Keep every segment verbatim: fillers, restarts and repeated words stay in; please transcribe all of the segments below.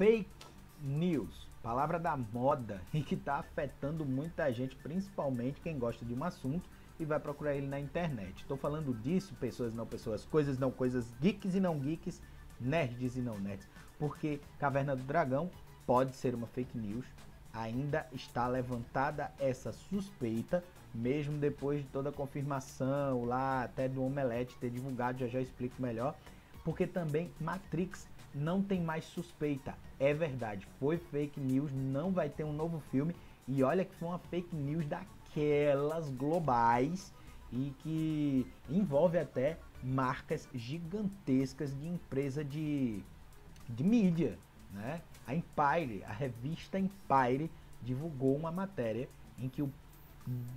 Fake news, palavra da moda e que está afetando muita gente, principalmente quem gosta de um assunto e vai procurar ele na internet. Estou falando disso, pessoas não pessoas, coisas não coisas, geeks e não geeks, nerds e não nerds, porque Caverna do Dragão pode ser uma fake news, ainda está levantada essa suspeita, mesmo depois de toda a confirmação lá, até do Omelete ter divulgado, já já explico melhor, porque também Matrix não tem mais suspeita, é verdade, foi fake news, não vai ter um novo filme, e olha que foi uma fake news daquelas globais, e que envolve até marcas gigantescas de empresa de, de mídia, né? A Empire, a revista Empire, divulgou uma matéria em que o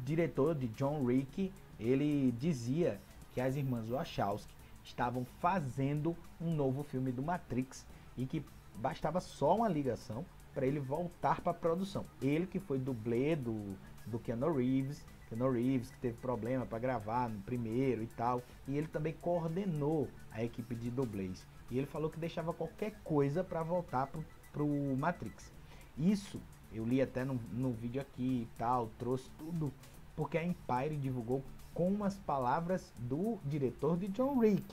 diretor de John Wick, ele dizia que as irmãs Wachowski estavam fazendo um novo filme do Matrix e que bastava só uma ligação para ele voltar para a produção. Ele que foi dublê do, do Keanu Reeves, Keanu Reeves que teve problema para gravar no primeiro e tal, e ele também coordenou a equipe de dublês. E ele falou que deixava qualquer coisa para voltar para o Matrix. Isso eu li até no, no vídeo aqui e tal, trouxe tudo, porque a Empire divulgou com as palavras do diretor de John Wick.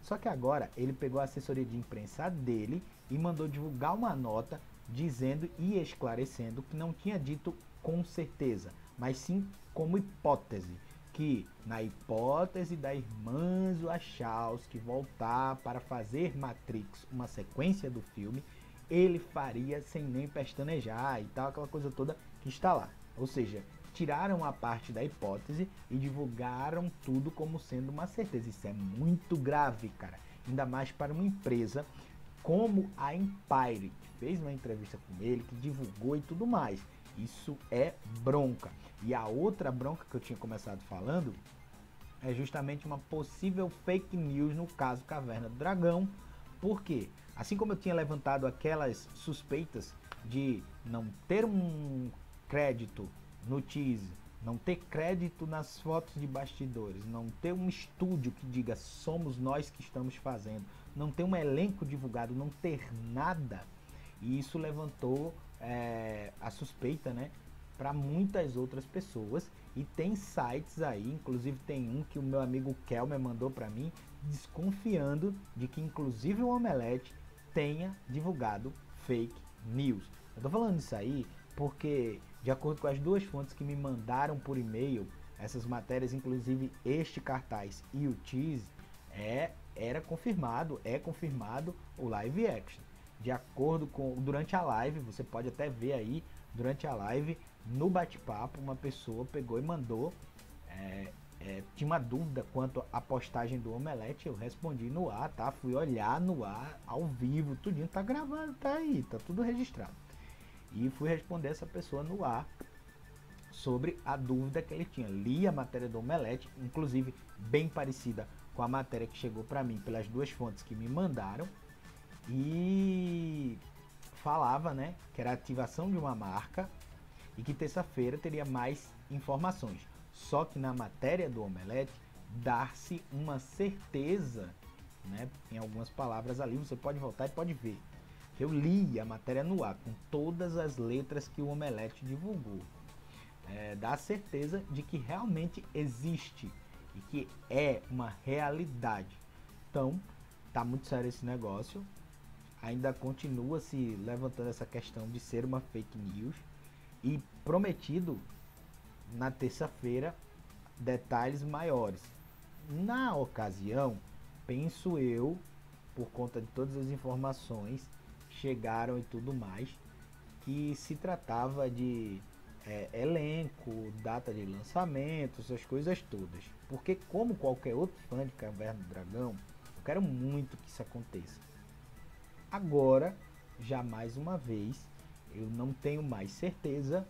Só que agora ele pegou a assessoria de imprensa dele e mandou divulgar uma nota dizendo e esclarecendo que não tinha dito com certeza, mas sim como hipótese, que na hipótese da irmã Wachowski voltar para fazer Matrix, uma sequência do filme, ele faria sem nem pestanejar e tal, aquela coisa toda que está lá. Ou seja, tiraram a parte da hipótese e divulgaram tudo como sendo uma certeza. Isso é muito grave, cara. Ainda mais para uma empresa como a Empire, que fez uma entrevista com ele, que divulgou e tudo mais. Isso é bronca. E a outra bronca que eu tinha começado falando é justamente uma possível fake news no caso Caverna do Dragão. Por quê? Assim como eu tinha levantado aquelas suspeitas de não ter um crédito no teaser, não ter crédito nas fotos de bastidores, não ter um estúdio que diga somos nós que estamos fazendo, não ter um elenco divulgado, não ter nada, e isso levantou é, a suspeita, né, para muitas outras pessoas. E tem sites aí, inclusive tem um que o meu amigo Kelmer mandou para mim, desconfiando de que inclusive o Omelete tenha divulgado fake news. Eu tô falando isso aí porque, de acordo com as duas fontes que me mandaram por e-mail essas matérias, inclusive este cartaz e o teaser, é, era confirmado, é confirmado o live action. De acordo com, durante a live, você pode até ver aí, durante a live, no bate-papo, uma pessoa pegou e mandou, é, é, tinha uma dúvida quanto à postagem do Omelete, eu respondi no ar, tá? Fui olhar no ar, ao vivo, tudinho, tá gravado, tá aí, tá tudo registrado. E fui responder essa pessoa no ar sobre a dúvida que ele tinha. Li a matéria do Omelete, inclusive bem parecida com a matéria que chegou para mim pelas duas fontes que me mandaram, e falava, né, que era a ativação de uma marca e que terça-feira teria mais informações. Só que na matéria do Omelete dar-se uma certeza, né, em algumas palavras ali, você pode voltar e pode ver. Eu li a matéria no ar, com todas as letras que o Omelete divulgou. É, dá a certeza de que realmente existe e que é uma realidade. Então, tá muito sério esse negócio. Ainda continua se levantando essa questão de ser uma fake news. E prometido, na terça-feira, detalhes maiores. Na ocasião, penso eu, por conta de todas as informações, chegaram e tudo mais, que se tratava de é, elenco, data de lançamento, essas coisas todas. Porque, como qualquer outro fã de Caverna do Dragão, eu quero muito que isso aconteça. Agora, já mais uma vez, eu não tenho mais certeza,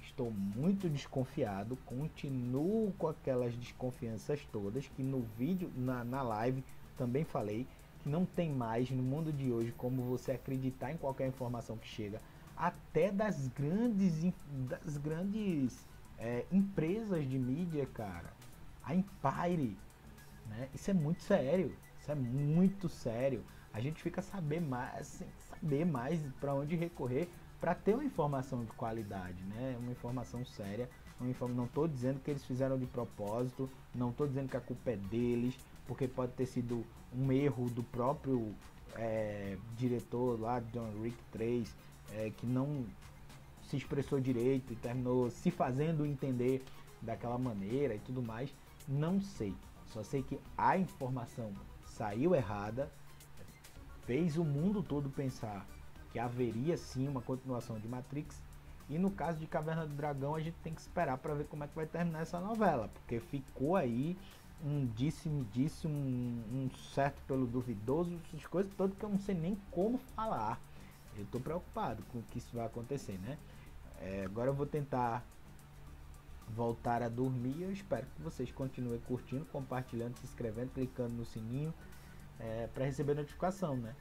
estou muito desconfiado, continuo com aquelas desconfianças todas, que no vídeo, na, na live, também falei, que não tem mais no mundo de hoje como você acreditar em qualquer informação que chega, até das grandes, das grandes é, empresas de mídia, cara. A Empire, né? Isso é muito sério, isso é muito sério. a gente fica saber mais, sem saber mais para onde recorrer para ter uma informação de qualidade, né? Uma informação séria. Uma inform... Não estou dizendo que eles fizeram de propósito, não estou dizendo que a culpa é deles, porque pode ter sido um erro do próprio é, diretor lá, John Wick três, é, que não se expressou direito e terminou se fazendo entender daquela maneira e tudo mais. Não sei, só sei que a informação saiu errada, fez o mundo todo pensar que haveria sim uma continuação de Matrix. E no caso de Caverna do Dragão, a gente tem que esperar para ver como é que vai terminar essa novela, porque ficou aí um disse-me-disse, um, um certo pelo duvidoso, essas coisas todas que eu não sei nem como falar. Eu tô preocupado com o que isso vai acontecer, né? É, agora eu vou tentar voltar a dormir. Eu espero que vocês continuem curtindo, compartilhando, se inscrevendo, clicando no sininho é, para receber notificação, né?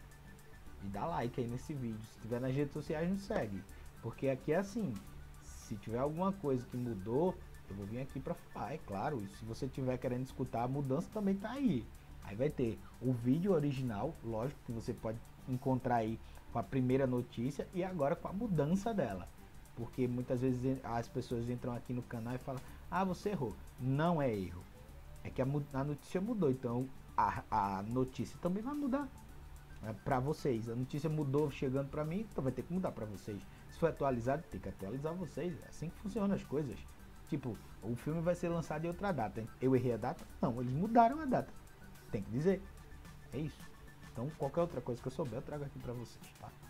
E dá like aí nesse vídeo. Se tiver nas redes sociais, nos segue. Porque aqui é assim, se tiver alguma coisa que mudou, eu vou vir aqui para falar, é claro. Se você tiver querendo escutar, a mudança também tá aí. Aí vai ter o vídeo original, lógico, que você pode encontrar aí com a primeira notícia e agora com a mudança dela. Porque muitas vezes as pessoas entram aqui no canal e falam, ah, você errou. Não é erro, é que a notícia mudou, então a, a notícia também vai mudar. É para vocês, a notícia mudou chegando para mim, então vai ter que mudar para vocês. Se for atualizado, tem que atualizar vocês. É assim que funcionam as coisas. Tipo, o filme vai ser lançado em outra data. Eu errei a data? Não, eles mudaram a data. Tem que dizer. É isso. Então, qualquer outra coisa que eu souber, eu trago aqui para vocês, tá?